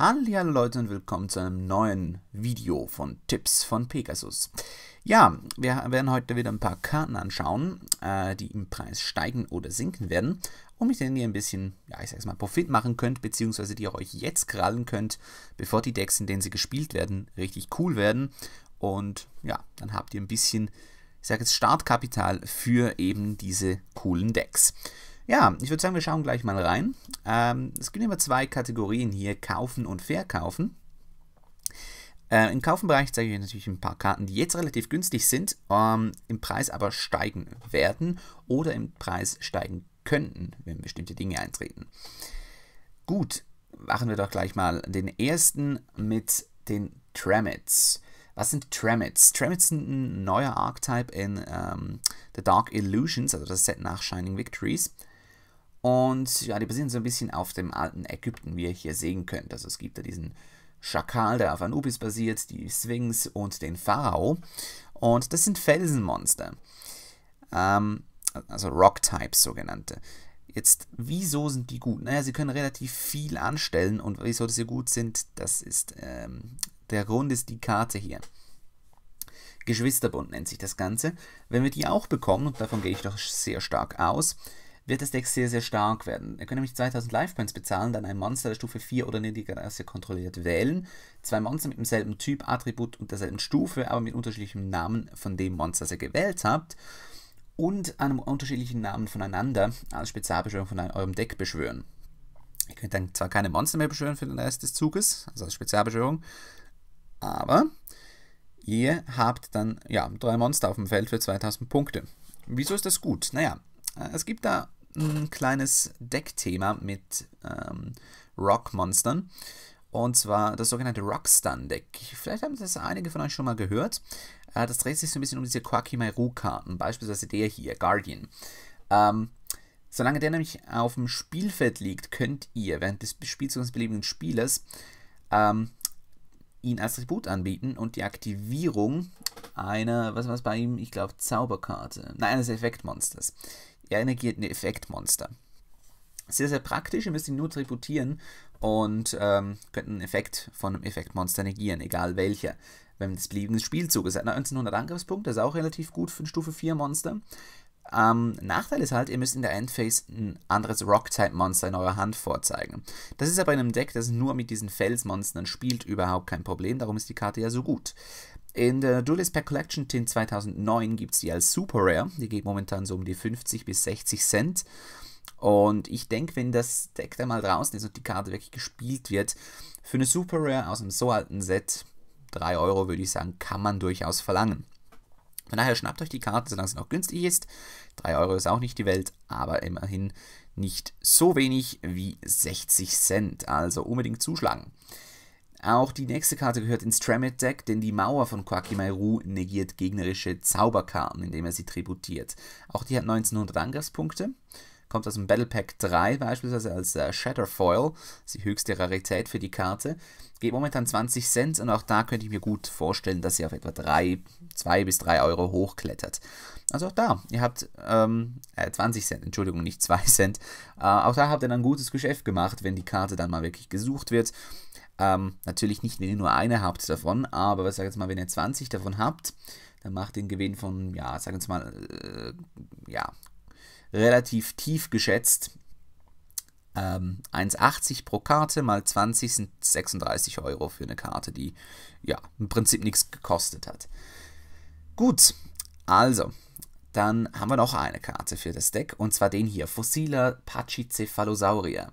Hallo Leute und willkommen zu einem neuen Video von Tipps von Pegasus. Ja, wir werden heute wieder ein paar Karten anschauen, die im Preis steigen oder sinken werden, um mit denen ihr ein bisschen, ja ich sag's mal, Profit machen könnt, beziehungsweise die ihr euch jetzt krallen könnt, bevor die Decks, in denen sie gespielt werden, richtig cool werden. Und ja, dann habt ihr ein bisschen, ich sag jetzt, Startkapital für eben diese coolen Decks. Ja, ich würde sagen, wir schauen gleich mal rein. Es gibt immer zwei Kategorien hier, Kaufen und Verkaufen. Im Kaufenbereich zeige ich euch natürlich ein paar Karten, die jetzt relativ günstig sind, im Preis aber steigen werden oder im Preis steigen könnten, wenn bestimmte Dinge eintreten. Gut, machen wir doch gleich mal den ersten mit den Tremets. Was sind Tremets? Tremets sind ein neuer Archetype in The Dark Illusions, also das Set nach Shining Victories. Und ja, die basieren so ein bisschen auf dem alten Ägypten, wie ihr hier sehen könnt. Also es gibt da diesen Schakal, der auf Anubis basiert, die Sphinx und den Pharao. Und das sind Felsenmonster. Also Rock-Types sogenannte. Jetzt, wieso sind die gut? Naja, sie können relativ viel anstellen und wieso dass sie gut sind, das ist, der Grund ist die Karte hier. Geschwisterbund nennt sich das Ganze. Wenn wir die auch bekommen, und davon gehe ich doch sehr stark aus, wird das Deck sehr, sehr stark werden. Ihr könnt nämlich 2000 Lifepoints bezahlen, dann ein Monster der Stufe 4 oder niedriger Klasse kontrolliert wählen. Zwei Monster mit demselben Typ, Attribut und derselben Stufe, aber mit unterschiedlichem Namen von dem Monster, das ihr gewählt habt. Und einem unterschiedlichen Namen voneinander als Spezialbeschwörung von eurem Deck beschwören. Ihr könnt dann zwar keine Monster mehr beschwören für den Rest des Zuges, also als Spezialbeschwörung, aber ihr habt dann ja, 3 Monster auf dem Feld für 2000 Punkte. Wieso ist das gut? Naja, es gibt da ein kleines Deckthema mit Rock-Monstern. Und zwar das sogenannte Rockstun-Deck. Vielleicht haben das einige von euch schon mal gehört. Das dreht sich so ein bisschen um diese Koa'ki Meiru-Karten, beispielsweise der hier, Guardian. Solange der nämlich auf dem Spielfeld liegt, könnt ihr während des Spielzugs des beliebigen Spielers ihn als Tribut anbieten und die Aktivierung einer, was war es bei ihm? Ich glaube, Zauberkarte. Nein, eines Effektmonsters. Er energiert ein Effektmonster. Sehr, sehr praktisch. Ihr müsst ihn nur tributieren und könnt einen Effekt von einem Effektmonster negieren, egal welcher. Wenn das Belieben des Spielzuges hat. 1900 Angriffspunkte, ist auch relativ gut für ein Stufe 4 Monster. Nachteil ist halt, ihr müsst in der Endphase ein anderes Rock-Type-Monster in eurer Hand vorzeigen. Das ist aber in einem Deck, das nur mit diesen Felsmonstern spielt, überhaupt kein Problem, darum ist die Karte ja so gut. In der Duelist Pack Collection Tin 2009 gibt es die als Super Rare, die geht momentan so um die 50 bis 60 Cent. Und ich denke, wenn das Deck da mal draußen ist und die Karte wirklich gespielt wird, für eine Super Rare aus einem so alten Set, 3 Euro würde ich sagen, kann man durchaus verlangen. Von daher schnappt euch die Karte, solange sie noch günstig ist. 3 Euro ist auch nicht die Welt, aber immerhin nicht so wenig wie 60 Cent. Also unbedingt zuschlagen. Auch die nächste Karte gehört ins Tremets-Deck, denn die Mauer von Koa'ki Meiru negiert gegnerische Zauberkarten, indem er sie tributiert. Auch die hat 1900 Angriffspunkte. Kommt aus dem Battle Pack 3 beispielsweise als Shatterfoil, das ist die höchste Rarität für die Karte. Geht momentan 20 Cent und auch da könnte ich mir gut vorstellen, dass sie auf etwa 2 bis 3 Euro hochklettert. Also auch da, ihr habt 20 Cent, Entschuldigung, nicht 2 Cent. Auch da habt ihr dann ein gutes Geschäft gemacht, wenn die Karte dann mal wirklich gesucht wird. Natürlich nicht, wenn ihr nur eine habt davon, aber was sag jetzt mal, wenn ihr 20 davon habt, dann macht den Gewinn von, ja, sagen wir jetzt mal, ja, relativ tief geschätzt. 1,80 pro Karte mal 20 sind 36 Euro für eine Karte, die ja im Prinzip nichts gekostet hat. Gut, also, dann haben wir noch eine Karte für das Deck und zwar den hier, fossiler Pachycephalosaurier.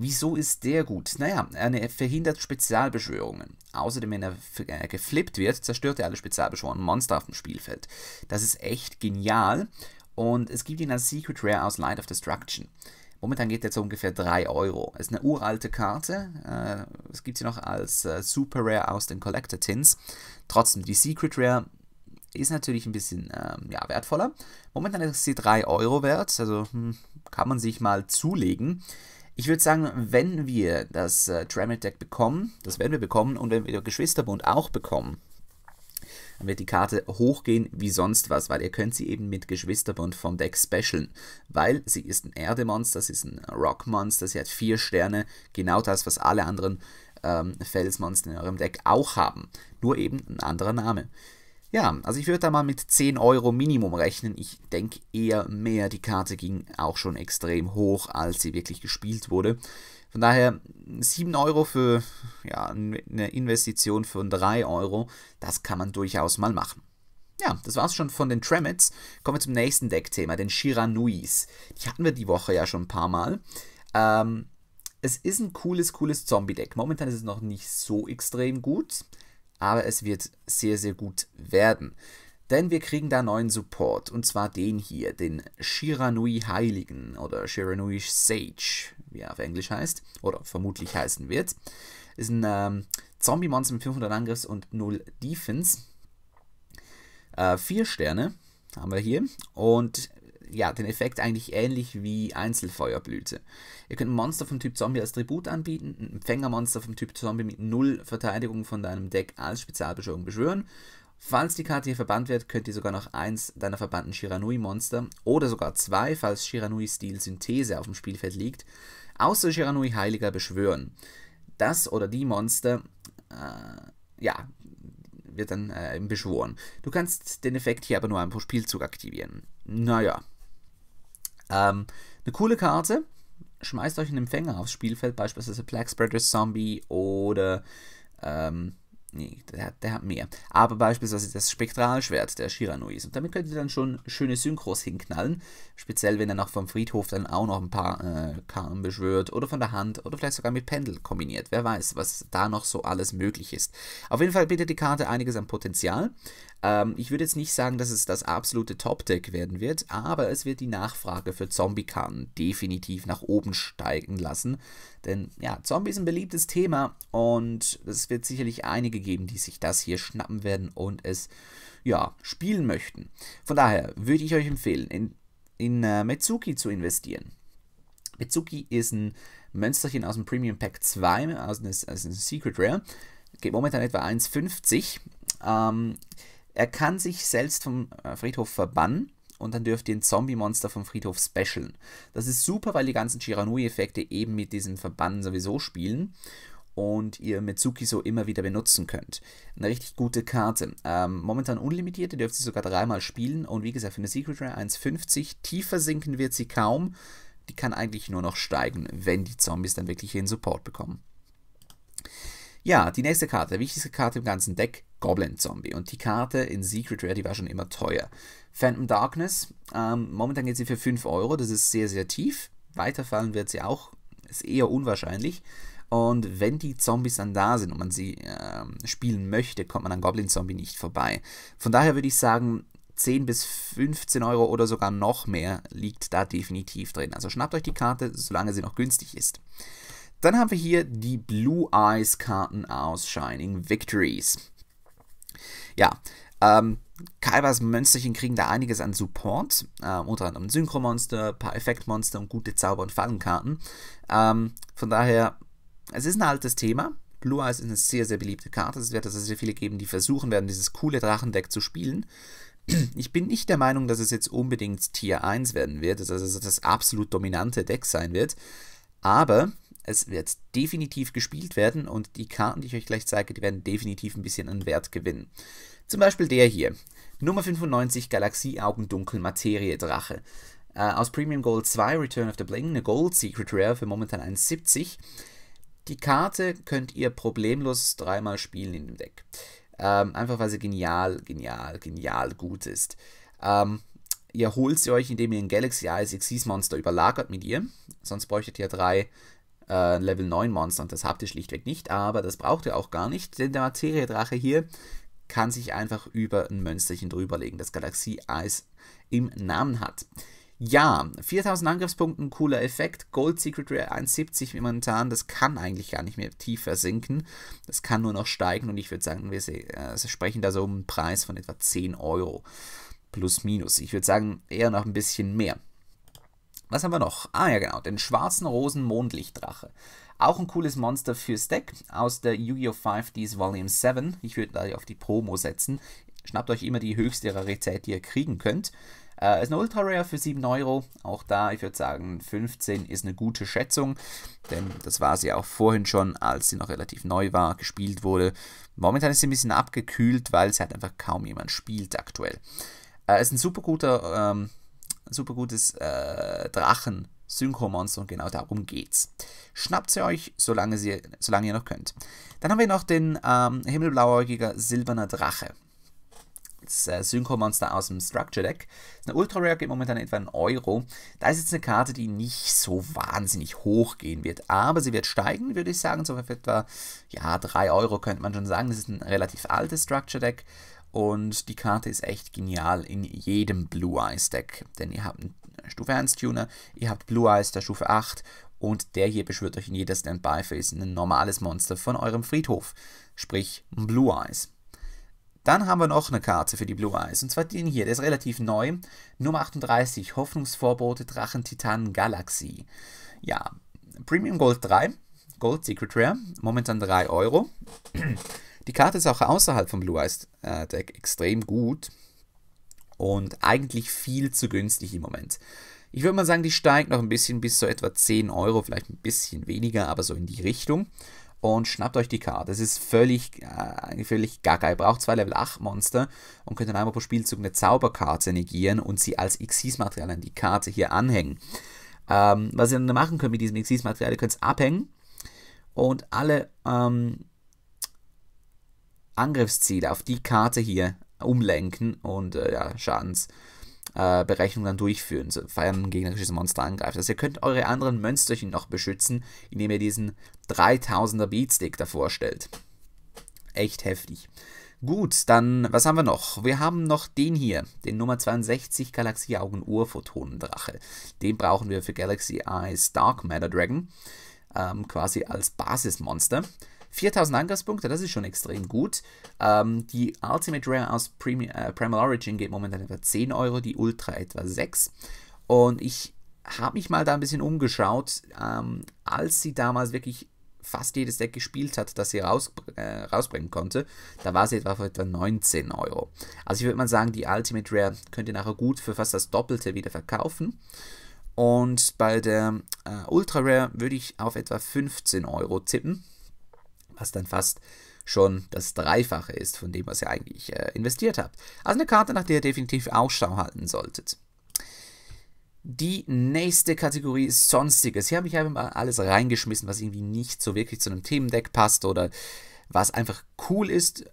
Wieso ist der gut? Naja, er verhindert Spezialbeschwörungen. Außerdem, wenn er geflippt wird, zerstört er alle spezialbeschworenen Monster auf dem Spielfeld. Das ist echt genial. Und es gibt ihn als Secret Rare aus Light of Destruction. Momentan geht der zu ungefähr 3 Euro. Ist eine uralte Karte. Es gibt sie noch als Super Rare aus den Collector Tins. Trotzdem, die Secret Rare ist natürlich ein bisschen ja, wertvoller. Momentan ist sie 3 Euro wert. Also kann man sich mal zulegen. Ich würde sagen, wenn wir das Tremets Deck bekommen, das werden wir bekommen, und wenn wir den Geschwisterbund auch bekommen, dann wird die Karte hochgehen wie sonst was, weil ihr könnt sie eben mit Geschwisterbund vom Deck specialen, weil sie ist ein Erdemonster, sie ist ein Rockmonster, sie hat 4 Sterne, genau das, was alle anderen Felsmonster in eurem Deck auch haben. Nur eben ein anderer Name. Ja, also ich würde da mal mit 10 Euro Minimum rechnen. Ich denke eher mehr. Die Karte ging auch schon extrem hoch, als sie wirklich gespielt wurde. Von daher 7 Euro für ja, eine Investition von 3 Euro, das kann man durchaus mal machen. Ja, das war's schon von den Tremets. Kommen wir zum nächsten Deckthema, den Shiranuis. Die hatten wir die Woche ja schon ein paar Mal. Es ist ein cooles Zombie-Deck. Momentan ist es noch nicht so extrem gut, aber es wird sehr, sehr gut werden. Denn wir kriegen da neuen Support, und zwar den hier, den Shiranui Heiligen oder Shiranui Sage, wie er auf Englisch heißt, oder vermutlich heißen wird. Ist ein Zombie-Monster mit 500 Angriffs und 0 Defense. 4 Sterne haben wir hier und ja, den Effekt eigentlich ähnlich wie Einzelfeuerblüte. Ihr könnt ein Monster vom Typ Zombie als Tribut anbieten, ein Empfängermonster vom Typ Zombie mit 0 Verteidigung von deinem Deck als Spezialbeschwörung beschwören. Falls die Karte hier verbannt wird, könnt ihr sogar noch eins deiner verbannten Shiranui-Monster oder sogar 2, falls Shiranui Stil Synthese auf dem Spielfeld liegt, außer Shiranui Heiliger beschwören. Das oder die Monster, ja, wird dann beschworen. Du kannst den Effekt hier aber nur einmal pro Spielzug aktivieren. Naja. Eine coole Karte. Schmeißt euch einen Empfänger aufs Spielfeld, beispielsweise Plague Spreader Zombie oder nee, der hat mehr. Aber beispielsweise das Spektralschwert der Shiranuis. Und damit könnt ihr dann schon schöne Synchros hinknallen. Speziell, wenn er noch vom Friedhof dann auch noch ein paar Karten beschwört. Oder von der Hand. Oder vielleicht sogar mit Pendel kombiniert. Wer weiß, was da noch so alles möglich ist. Auf jeden Fall bietet die Karte einiges an Potenzial. Ich würde jetzt nicht sagen, dass es das absolute Top-Deck werden wird. Aber es wird die Nachfrage für Zombie-Karten definitiv nach oben steigen lassen. Denn ja, Zombie ist ein beliebtes Thema. Und es wird sicherlich einige geben, die sich das hier schnappen werden und es, ja, spielen möchten. Von daher würde ich euch empfehlen, in Mitsuki zu investieren. Mitsuki ist ein Mönsterchen aus dem Premium Pack 2, aus einem Secret Rare. Geht momentan etwa 1,50. Er kann sich selbst vom Friedhof verbannen. Und dann dürft ihr ein Zombie-Monster vom Friedhof specialen. Das ist super, weil die ganzen Shiranui-Effekte eben mit diesem Verbannen sowieso spielen. Und ihr Mitsuki so immer wieder benutzen könnt. Eine richtig gute Karte. Momentan unlimitiert, ihr dürft sie sogar 3-mal spielen. Und wie gesagt, für eine Secret Rare 1,50. Tiefer sinken wird sie kaum. Die kann eigentlich nur noch steigen, wenn die Zombies dann wirklich ihren Support bekommen. Ja, die nächste Karte, die wichtigste Karte im ganzen Deck, Goblin Zombie. Und die Karte in Secret Rare, die war schon immer teuer. Phantom Darkness, momentan geht sie für 5 Euro. Das ist sehr, sehr tief. Weiterfallen wird sie auch. Ist eher unwahrscheinlich. Und wenn die Zombies dann da sind und man sie spielen möchte, kommt man an Goblin Zombie nicht vorbei. Von daher würde ich sagen, 10 bis 15 Euro oder sogar noch mehr liegt da definitiv drin. Also schnappt euch die Karte, solange sie noch günstig ist. Dann haben wir hier die Blue Eyes Karten aus Shining Victories. Ja, Kaibas Mönsterchen kriegen da einiges an Support, unter anderem Synchromonster, ein paar Effektmonster und gute Zauber- und Fallenkarten. Von daher... Es ist ein altes Thema. Blue Eyes ist eine sehr, sehr beliebte Karte. Es wird also sehr viele geben, die versuchen werden, dieses coole Drachendeck zu spielen. Ich bin nicht der Meinung, dass es jetzt unbedingt Tier 1 werden wird, dass es das absolut dominante Deck sein wird. Aber es wird definitiv gespielt werden und die Karten, die ich euch gleich zeige, die werden definitiv ein bisschen an Wert gewinnen. Zum Beispiel der hier. Nummer 95 Galaxie Augen Dunkel Materie Drache. Aus Premium Gold 2 Return of the Bling, eine Gold Secret Rare für momentan 1,70. Die Karte könnt ihr problemlos 3-mal spielen in dem Deck. Einfach weil sie genial gut ist. Ihr holt sie euch, indem ihr ein Galaxy Eyes XYZ Monster überlagert mit ihr. Sonst bräuchtet ihr 3 Level 9 Monster und das habt ihr schlichtweg nicht. Aber das braucht ihr auch gar nicht, denn der Materie-Drache hier kann sich einfach über ein Mönsterchen drüberlegen, das Galaxy Eyes im Namen hat. Ja, 4000 Angriffspunkte, ein cooler Effekt. Gold Secret Rare 1,70 momentan, das kann eigentlich gar nicht mehr tiefer sinken. Das kann nur noch steigen und ich würde sagen, wir sprechen da so um einen Preis von etwa 10 Euro. Plus, minus. Ich würde sagen, eher noch ein bisschen mehr. Was haben wir noch? Ah ja genau, den Schwarzen Rosen Mondlichtdrache. Auch ein cooles Monster fürs Deck aus der Yu Gi Oh 5Ds Volume 7. Ich würde da auf die Promo setzen. Schnappt euch immer die höchste Rarität, die ihr kriegen könnt. Ist eine Ultra Rare für 7 Euro. Auch da, ich würde sagen, 15 ist eine gute Schätzung, denn das war sie auch vorhin schon, als sie noch relativ neu war, gespielt wurde. Momentan ist sie ein bisschen abgekühlt, weil es halt einfach kaum jemand spielt aktuell. Ist ein super gutes Drachen-Synchro-Monster und genau darum geht's. Schnappt sie euch, solange ihr noch könnt. Dann haben wir noch den Himmelblauäugiger Silberner Drache. Das Synchro-Monster aus dem Structure Deck. Eine Ultra Rare geht momentan etwa einen Euro. Da ist jetzt eine Karte, die nicht so wahnsinnig hoch gehen wird, aber sie wird steigen, würde ich sagen, so etwa, ja, 3 Euro könnte man schon sagen. Das ist ein relativ altes Structure Deck. Und die Karte ist echt genial in jedem Blue Eyes Deck, denn ihr habt einen Stufe 1 Tuner, ihr habt Blue Eyes der Stufe 8 und der hier beschwört euch in jeder Standby Phase ein normales Monster von eurem Friedhof, sprich Blue Eyes. Dann haben wir noch eine Karte für die Blue Eyes und zwar den hier, der ist relativ neu, Nummer 38 Hoffnungsvorbote Drachentitan Galaxie. Ja, Premium Gold 3, Gold Secret Rare, momentan 3 Euro. Die Karte ist auch außerhalb vom Blue Eyes Deck extrem gut und eigentlich viel zu günstig im Moment. Ich würde mal sagen, die steigt noch ein bisschen bis zu etwa 10 Euro, vielleicht ein bisschen weniger, aber so in die Richtung. Und schnappt euch die Karte. Es ist völlig gaga. Ihr braucht 2 Level 8 Monster und könnt dann einmal pro Spielzug eine Zauberkarte negieren und sie als Xyz-Material an die Karte hier anhängen. Was ihr dann machen könnt mit diesem Xyz-Material, ihr könnt es abhängen und alle Angriffsziele auf die Karte hier umlenken und ja, Schadensberechnung dann durchführen, sofern ein gegnerisches Monster angreift. Also ihr könnt eure anderen Mönsterchen noch beschützen, indem ihr diesen 3000er Beatstick davor stellt. Echt heftig. Gut, dann, was haben wir noch? Wir haben noch den hier, den Nummer 62 Galaxie Augen Ur Photonendrache. Den brauchen wir für Galaxy Eyes Dark Matter Dragon, quasi als Basismonster. 4000 Angriffspunkte, das ist schon extrem gut. Die Ultimate Rare aus Primal Origin geht momentan etwa 10 Euro, die Ultra etwa 6. Und ich habe mich mal da ein bisschen umgeschaut, als sie damals wirklich fast jedes Deck gespielt hat, das sie rausbringen konnte, da war sie etwa für etwa 19 Euro. Also ich würde mal sagen, die Ultimate Rare könnt ihr nachher gut für fast das Doppelte wieder verkaufen. Und bei der Ultra Rare würde ich auf etwa 15 Euro tippen, was dann fast schon das Dreifache ist von dem, was ihr eigentlich investiert habt. Also eine Karte, nach der ihr definitiv Ausschau halten solltet. Die nächste Kategorie ist Sonstiges. Hier habe ich einfach mal alles reingeschmissen, was irgendwie nicht so wirklich zu einem Themendeck passt oder was einfach cool ist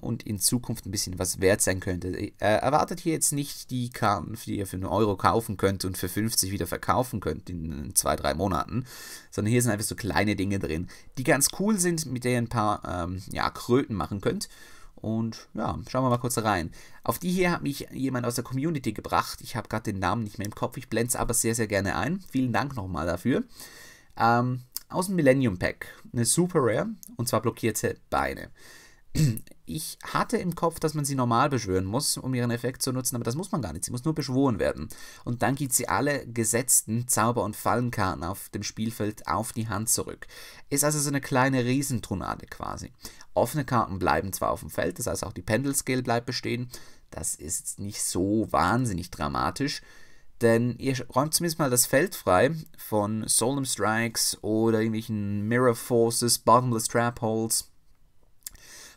und in Zukunft ein bisschen was wert sein könnte. Erwartet hier jetzt nicht die Karten, die ihr für einen Euro kaufen könnt und für 50 wieder verkaufen könnt in 2-3 Monaten, sondern hier sind einfach so kleine Dinge drin, die ganz cool sind, mit denen ihr ein paar Kröten machen könnt. Und ja, schauen wir mal kurz rein. Auf die hier hat mich jemand aus der Community gebracht. Ich habe gerade den Namen nicht mehr im Kopf, ich blende es aber sehr, sehr gerne ein. Vielen Dank nochmal dafür. Aus dem Millennium Pack, eine Super Rare, und zwar blockierte Beine. Ich hatte im Kopf, dass man sie normal beschwören muss, um ihren Effekt zu nutzen, aber das muss man gar nicht, sie muss nur beschworen werden. Und dann gibt sie alle gesetzten Zauber- und Fallenkarten auf dem Spielfeld auf die Hand zurück. Ist also so eine kleine Riesentornade quasi. Offene Karten bleiben zwar auf dem Feld, das heißt auch die Pendel-Scale bleibt bestehen, das ist nicht so wahnsinnig dramatisch, denn ihr räumt zumindest mal das Feld frei von Solemn Strikes oder irgendwelchen Mirror Forces, Bottomless Trap Holes.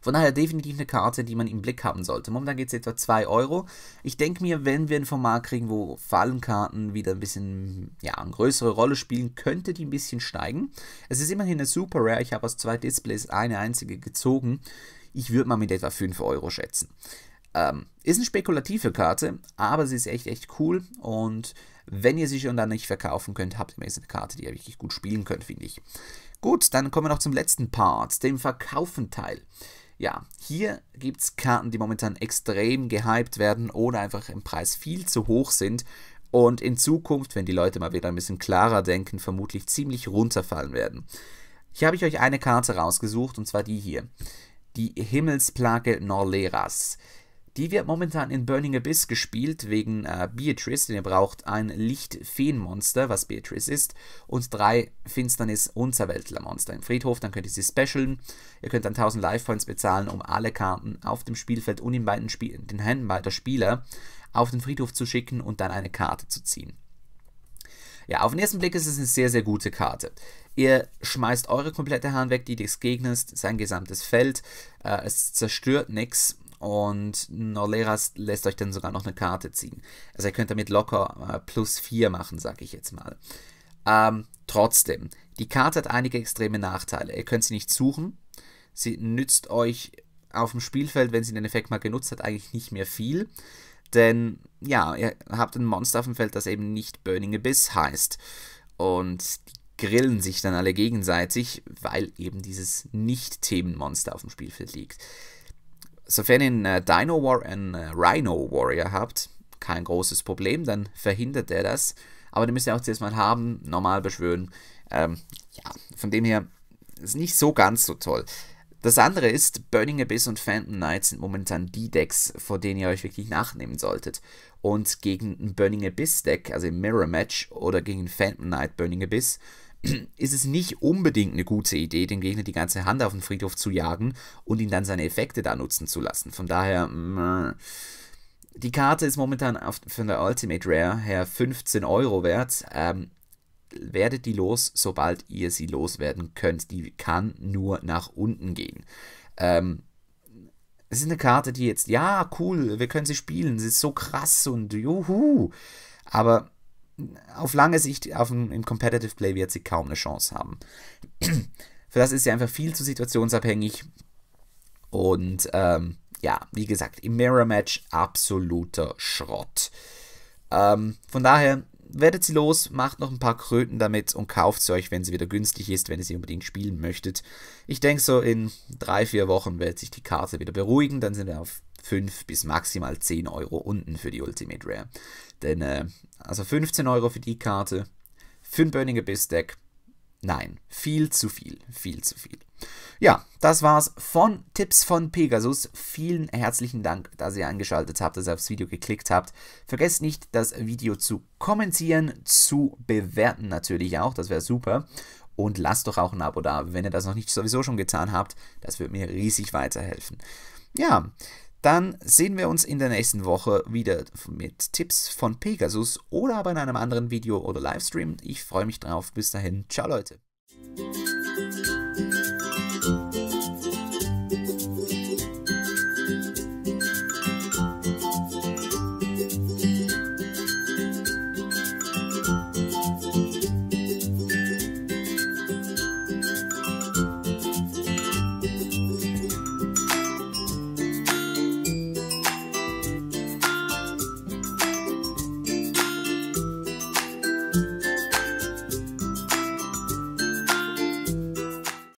Von daher definitiv eine Karte, die man im Blick haben sollte. Momentan geht es etwa 2 Euro. Ich denke mir, wenn wir ein Format kriegen, wo Fallenkarten wieder ein bisschen, ja, eine größere Rolle spielen, könnte die ein bisschen steigen. Es ist immerhin eine Super Rare. Ich habe aus 2 Displays eine einzige gezogen. Ich würde mal mit etwa 5 Euro schätzen. Ist eine spekulative Karte, aber sie ist echt cool und wenn ihr sie schon dann nicht verkaufen könnt, habt ihr meistens eine Karte, die ihr wirklich gut spielen könnt, finde ich. Gut, dann kommen wir noch zum letzten Part, dem Verkaufen-Teil. Ja, hier gibt es Karten, die momentan extrem gehypt werden oder einfach im Preis viel zu hoch sind und in Zukunft, wenn die Leute mal wieder ein bisschen klarer denken, vermutlich ziemlich runterfallen werden. Hier habe ich euch eine Karte rausgesucht und zwar die hier, die Himmelsplage Norleras. Die wird momentan in Burning Abyss gespielt, wegen Beatrice, denn ihr braucht ein Lichtfeenmonster, was Beatrice ist, und 3 Finsternis-Unterweltler-Monster im Friedhof. Dann könnt ihr sie specialen. Ihr könnt dann 1000 Life-Points bezahlen, um alle Karten auf dem Spielfeld und in beiden den Händen beider Spieler auf den Friedhof zu schicken und dann eine Karte zu ziehen. Ja, auf den ersten Blick ist es eine sehr, sehr gute Karte. Ihr schmeißt eure komplette Hand weg, die des Gegners, sein gesamtes Feld, es zerstört nichts. Und Noleras lässt euch dann sogar noch eine Karte ziehen. Also ihr könnt damit locker +4 machen, sag ich jetzt mal. Trotzdem, die Karte hat einige extreme Nachteile. Ihr könnt sie nicht suchen. Sie nützt euch auf dem Spielfeld, wenn sie den Effekt mal genutzt hat, eigentlich nicht mehr viel. Denn, ja, ihr habt ein Monster auf dem Feld, das eben nicht Burning Abyss heißt. Und die grillen sich dann alle gegenseitig, weil eben dieses Nicht-Themen-Monster auf dem Spielfeld liegt. Sofern ihr einen Rhino Warrior habt, kein großes Problem, dann verhindert er das. Aber den müsst ihr auch zuerst mal haben, normal beschwören. Ja, von dem her ist nicht so ganz so toll. Das andere ist, Burning Abyss und Phantom Knight sind momentan die Decks, vor denen ihr euch wirklich nachnehmen solltet. Und gegen ein Burning Abyss Deck, also im Mirror Match oder gegen ein Phantom Knight Burning Abyss, ist es nicht unbedingt eine gute Idee, dem Gegner die ganze Hand auf den Friedhof zu jagen und ihn dann seine Effekte da nutzen zu lassen. Von daher, die Karte ist momentan von der Ultimate Rare her 15 € wert. Werdet die los, sobald ihr sie loswerden könnt. Die kann nur nach unten gehen. Es ist eine Karte, die jetzt, ja, cool, wir können sie spielen, sie ist so krass und juhu, aber auf lange Sicht im Competitive Play wird sie kaum eine Chance haben. Für das ist sie einfach viel zu situationsabhängig. Und ja, wie gesagt, im Mirror Match absoluter Schrott. Von daher, werdet sie los, macht noch ein paar Kröten damit und kauft sie euch, wenn sie wieder günstig ist, wenn ihr sie unbedingt spielen möchtet. Ich denke, so in 3-4 Wochen wird sich die Karte wieder beruhigen, dann sind wir auf 5 bis maximal 10 € unten für die Ultimate Rare. Denn, also 15 € für die Karte, für ein Burning Abyss Deck, nein, viel zu viel, viel zu viel. Ja, das war's von Tipps von Pegasus. Vielen herzlichen Dank, dass ihr eingeschaltet habt, dass ihr aufs Video geklickt habt. Vergesst nicht, das Video zu kommentieren, zu bewerten natürlich auch, das wäre super. Und lasst doch auch ein Abo da, wenn ihr das noch nicht sowieso schon getan habt. Das wird mir riesig weiterhelfen. Ja, dann sehen wir uns in der nächsten Woche wieder mit Tipps von Pegasus oder aber in einem anderen Video oder Livestream. Ich freue mich drauf. Bis dahin. Ciao, Leute.